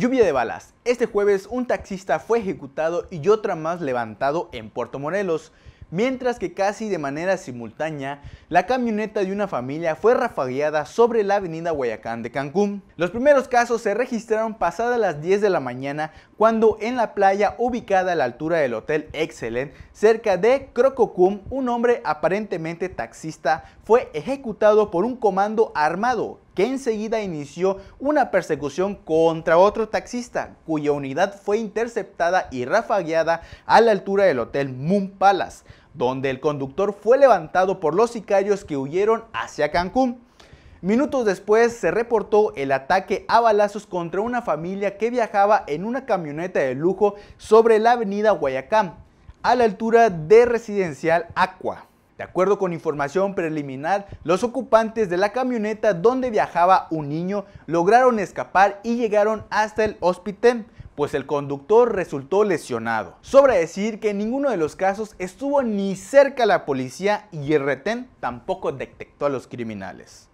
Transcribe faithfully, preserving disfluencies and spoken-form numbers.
Lluvia de balas. Este jueves un taxista fue ejecutado y otra más levantado en Puerto Morelos, mientras que casi de manera simultánea la camioneta de una familia fue rafagueada sobre la avenida Guayacán de Cancún. Los primeros casos se registraron pasadas las diez de la mañana cuando en la playa ubicada a la altura del Hotel Excellent, cerca de Crococum, un hombre aparentemente taxista fue ejecutado por un comando armado que enseguida inició una persecución contra otro taxista, cuya unidad fue interceptada y rafagueada a la altura del Hotel Moon Palace, donde el conductor fue levantado por los sicarios que huyeron hacia Cancún. Minutos después se reportó el ataque a balazos contra una familia que viajaba en una camioneta de lujo sobre la avenida Guayacán, a la altura de Residencial Aqua. De acuerdo con información preliminar, los ocupantes de la camioneta donde viajaba un niño lograron escapar y llegaron hasta el hospital, pues el conductor resultó lesionado. Sobra decir que en ninguno de los casos estuvo ni cerca la policía y el retén tampoco detectó a los criminales.